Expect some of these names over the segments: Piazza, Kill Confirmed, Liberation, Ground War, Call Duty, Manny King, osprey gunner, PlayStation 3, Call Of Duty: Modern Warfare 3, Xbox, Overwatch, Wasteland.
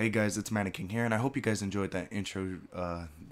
Hey guys, it's Mannequin here, and I hope you guys enjoyed that intro,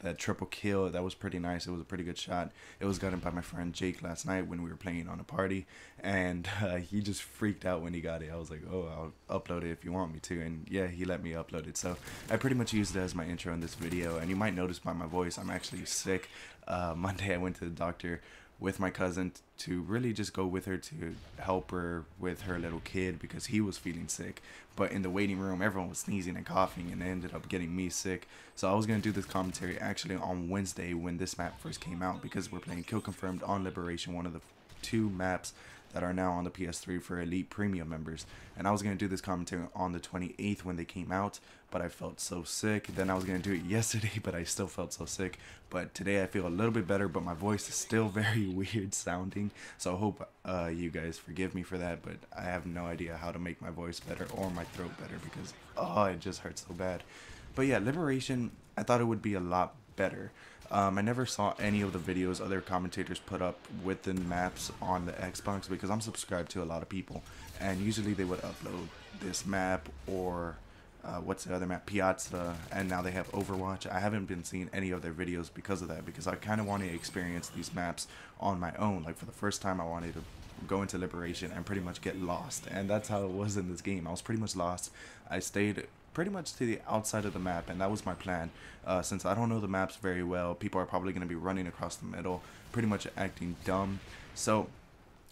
that triple kill. That was pretty nice. It was a pretty good shot. It was gotten by my friend Jake last night when we were playing on a party, and he just freaked out when he got it. I was like, oh, I'll upload it if you want me to, and yeah, he let me upload it. So I pretty much used it as my intro in this video, and you might notice by my voice, I'm actually sick. Monday I went to the doctor with my cousin to really just go with her to help her with her little kid because he was feeling sick. But in the waiting room, everyone was sneezing and coughing, and it ended up getting me sick. So I was going to do this commentary actually on Wednesday when this map first came out, because we're playing Kill Confirmed on Liberation, one of the two maps that are now on the PS3 for Elite Premium members. And I was going to do this commentary on the 28th when they came out, but I felt so sick. Then I was going to do it yesterday, but I still felt so sick. But today I feel a little bit better, but my voice is still very weird sounding. So I hope you guys forgive me for that, but I have no idea how to make my voice better or my throat better because it just hurts so bad. But yeah, Liberation, I thought it would be a lot better. I never saw any of the videos other commentators put up with the maps on the Xbox because I'm subscribed to a lot of people, and usually they would upload this map or what's the other map, Piazza, and now they have Overwatch. I haven't been seeing any of their videos because of that, because I kind of want to experience these maps on my own. Like, for the first time I wanted to go into Liberation and pretty much get lost, and that's how it was in this game. I was pretty much lost. I stayed pretty much to the outside of the map, and that was my plan. Since I don't know the maps very well, people are probably going to be running across the middle, pretty much acting dumb. So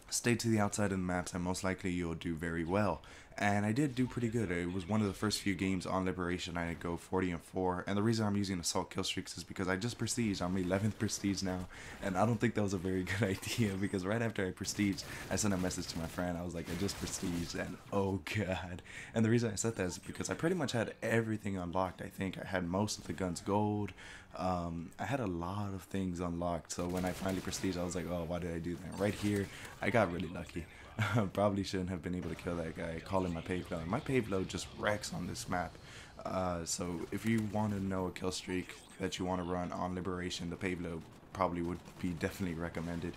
stay to the outside of the maps, and most likely you'll do very well. And I did do pretty good. It was one of the first few games on Liberation I go 40-4, and the reason I'm using assault kill streaks is because I just prestige. I'm 11th prestige now, and I don't think that was a very good idea, because right after I prestige, I sent a message to my friend. I was like, I just prestige, and oh god. And the reason I said that is because I pretty much had everything unlocked. I think I had most of the guns gold. I had a lot of things unlocked, so when I finally prestige, I was like, oh, why did I do that? Right here, I got really lucky. Probably shouldn't have been able to kill that guy. Calling my payload, and my payload just wrecks on this map. So if you want to know a kill streak that you want to run on Liberation, the payload probably would be definitely recommended.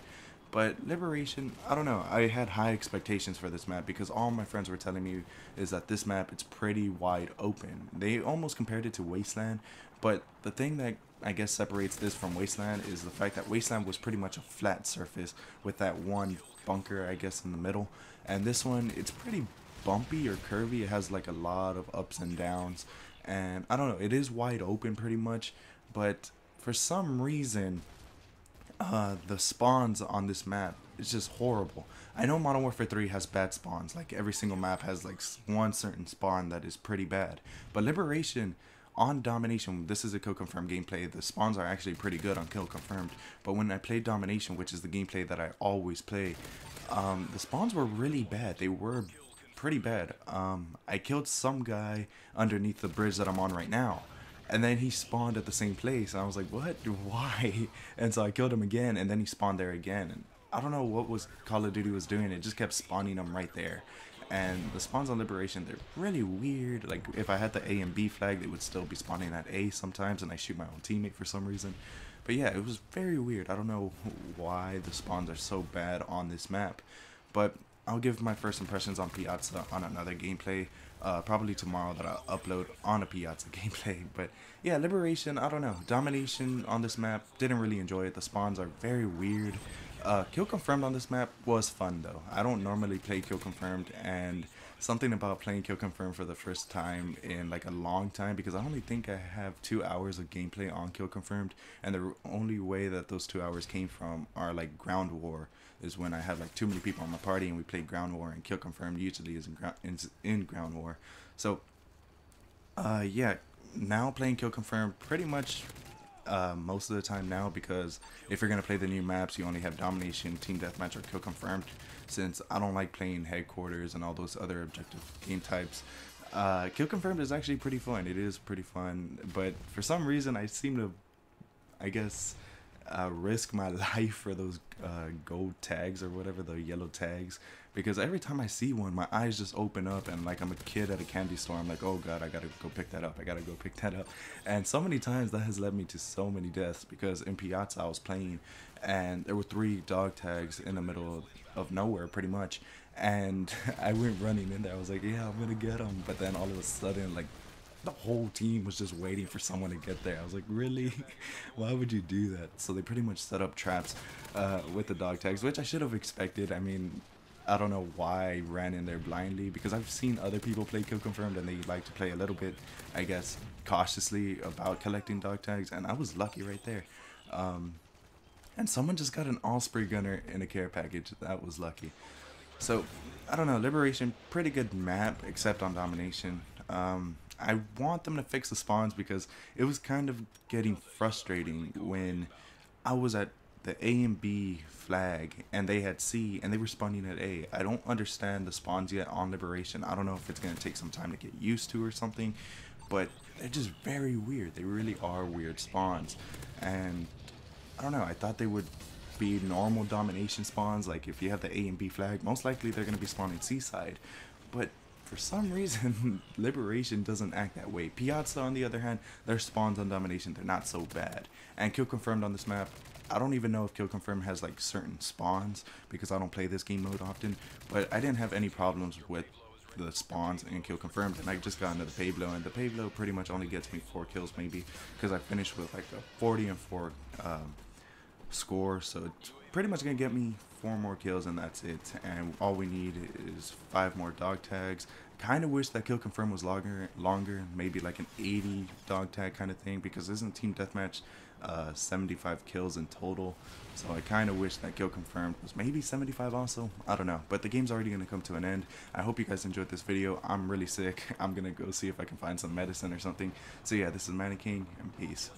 But Liberation, I don't know, I had high expectations for this map because all my friends were telling me is that this map, it's pretty wide open. They almost compared it to Wasteland, but the thing that I guess separates this from Wasteland is the fact that Wasteland was pretty much a flat surface with that one bunker, I guess, in the middle, and this one, it's pretty bumpy or curvy. It has like a lot of ups and downs, and I don't know, it is wide open pretty much, but for some reason the spawns on this map is just horrible. I know Modern Warfare 3 has bad spawns, like every single map has like one certain spawn that is pretty bad, but Liberation on Domination, this is a Kill Confirmed gameplay, the spawns are actually pretty good on Kill Confirmed, but when I played Domination, which is the gameplay that I always play, the spawns were really bad. They were pretty bad. I killed some guy underneath the bridge that I'm on right now, and then he spawned at the same place, and I was like, what, why? And so I killed him again, and then he spawned there again, and I don't know what was Call of Duty was doing. It just kept spawning them right there. And the spawns on Liberation, they're really weird. Like, if I had the A and B flag, they would still be spawning at A sometimes, and I shoot my own teammate for some reason. But yeah, it was very weird. I don't know why the spawns are so bad on this map. But I'll give my first impressions on Piazza on another gameplay, probably tomorrow, that I'll upload on a Piazza gameplay. But yeah, Liberation, I don't know. Domination on this map, didn't really enjoy it. The spawns are very weird. Kill Confirmed on this map was fun though. I don't normally play Kill Confirmed, and something about playing Kill Confirmed for the first time in like a long time, because I only think I have 2 hours of gameplay on Kill Confirmed, and the only way that those 2 hours came from are like Ground War, is when I had like too many people on my party and we played Ground War, and Kill Confirmed usually is in Ground War. So yeah, now playing Kill Confirmed pretty much most of the time now, because if you're going to play the new maps, you only have Domination, Team Deathmatch, or Kill Confirmed, since I don't like playing Headquarters and all those other objective game types. Kill Confirmed is actually pretty fun. It is pretty fun, but for some reason I seem to, I guess, risk my life for those gold tags or whatever, the yellow tags, because every time I see one, my eyes just open up, and like I'm a kid at a candy store, I'm like, oh god, I gotta go pick that up, I gotta go pick that up. And so many times that has led me to so many deaths, because in Piazza I was playing and there were 3 dog tags in the middle of nowhere pretty much, and I went running in there. I was like, yeah, I'm gonna get them, but then all of a sudden, like the whole team was just waiting for someone to get there. I was like, really? Why would you do that? So they pretty much set up traps with the dog tags, which I should have expected. I mean, I don't know why I ran in there blindly, because I've seen other people play Kill Confirmed and they like to play a little bit, I guess, cautiously about collecting dog tags, and I was lucky right there. And someone just got an Osprey gunner in a care package. That was lucky. So, I don't know, Liberation, pretty good map, except on Domination. I want them to fix the spawns, because it was kind of getting frustrating when I was at the A and B flag and they had C and they were spawning at A. I don't understand the spawns yet on Liberation. I don't know if it's going to take some time to get used to or something, but they're just very weird. They really are weird spawns. And I don't know, I thought they would be normal Domination spawns. Like, if you have the A and B flag, most likely they're going to be spawning C side, but for some reason Liberation doesn't act that way. Piazza, on the other hand, their spawns on Domination, they're not so bad. And Kill Confirmed on this map, I don't even know if Kill Confirmed has like certain spawns, because I don't play this game mode often, but I didn't have any problems with the spawns in Kill Confirmed. And I just got into the Pablo, and the Pablo pretty much only gets me 4 kills maybe, because I finished with like a 40 and 4 score, so it's pretty much gonna get me 4 more kills, and that's it. And all we need is 5 more dog tags. Kind of wish that Kill Confirmed was longer, maybe like an 80 dog tag kind of thing, because isn't Team Deathmatch 75 kills in total? So I kind of wish that Kill Confirmed was maybe 75 also. I don't know, but the game's already going to come to an end. I hope you guys enjoyed this video. I'm really sick. I'm gonna go see if I can find some medicine or something. So yeah, this is Manny King, and peace.